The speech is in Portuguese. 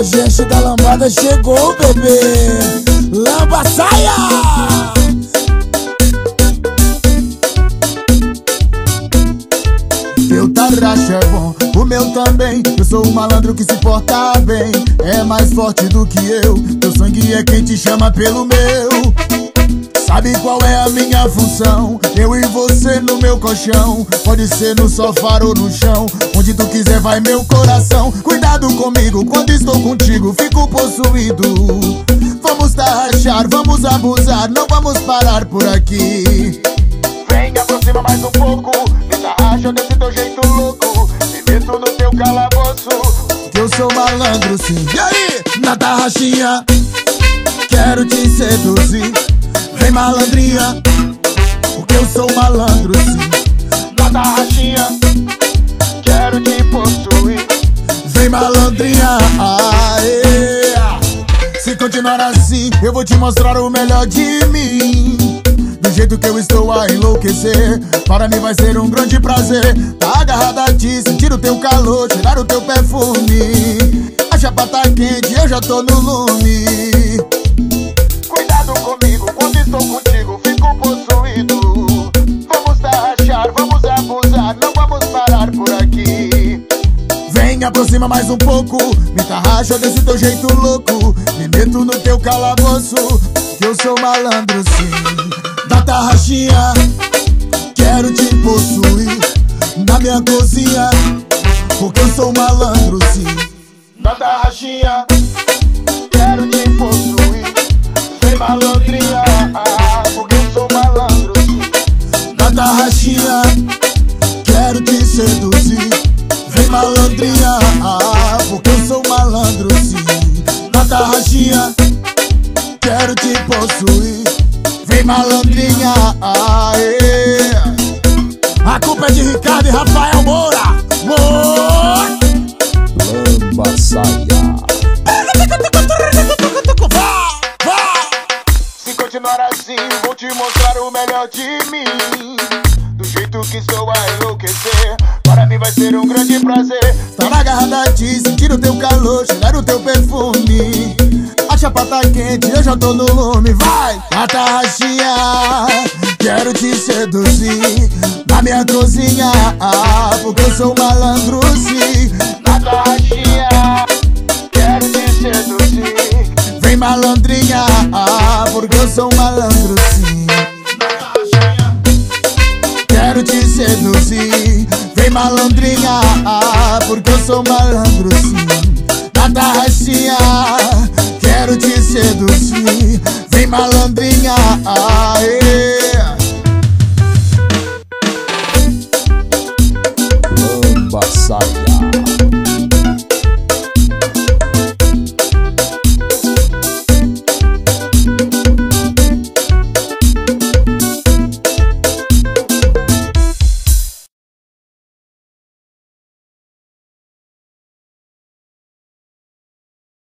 a gente da lambada chegou, bebê. Lambasaia! Teu tarraxa é bom, o meu também. Eu sou um malandro que se porta bem. É mais forte do que eu. Teu sangue é quem te chama pelo meu. Sabe qual é a minha função? Eu e você no meu colchão. Pode ser no sofá ou no chão. Onde tu quiser vai meu coração. Cuidado comigo, quando estou contigo fico possuído. Vamos tarraxar, vamos abusar, não vamos parar por aqui. Vem, aproxima mais um pouco. Me tarraxa desse teu jeito louco. Me meto no teu calabouço. Que eu sou malandro sim. E aí? Na tarraxinha quero te seduzir. Vem malandrinha, porque eu sou malandro sim. Na tarraxinha, quero te possuir. Vem malandrinha, aê. Se continuar assim, eu vou te mostrar o melhor de mim. Do jeito que eu estou a enlouquecer, para mim vai ser um grande prazer. Tá agarrada a ti, sentir o teu calor, tirar o teu perfume. A chapa tá quente, eu já tô no lume. Cuidado comigo, quando estou contigo, fico possuído. Vamos tarraxar, vamos abusar, não vamos parar por aqui. Vem, aproxima mais um pouco, me tarraxa desse teu jeito louco. Me meto no teu calabouço, que eu sou malandro sim. Na tarraxinha, quero te possuir. Na minha cozinha, porque eu sou malandro sim. Na tarraxinha, quero te possuir. Malandrinha, porque eu sou malandro. Na tarraxinha, quero te seduzir. Vem malandrinha, porque eu sou malandro sim. Na tarraxinha, quero te possuir. Vem malandrinha, yeah. A culpa é de Ricardo e Rafael Moura. Lambasaia. Assim, vou te mostrar o melhor de mim. Do jeito que sou a enlouquecer, para mim vai ser um grande prazer. Estar agarrada a ti, sentir o teu calor, cheirar o teu perfume. A chapa tá quente, eu já tô no lume. Vai! Na tarraxinha, quero te seduzir. Na minha cozinha, porque eu sou malandro sim. Na tarraxinha, quero te seduzir. Vem malandrinha, porque eu sou malandro sim. Na tarraxinha, quero te seduzir. Vem malandrinha, porque eu sou malandro sim. Na tarraxinha, quero te seduzir. Vem malandrinha, yeah. Lambasaia.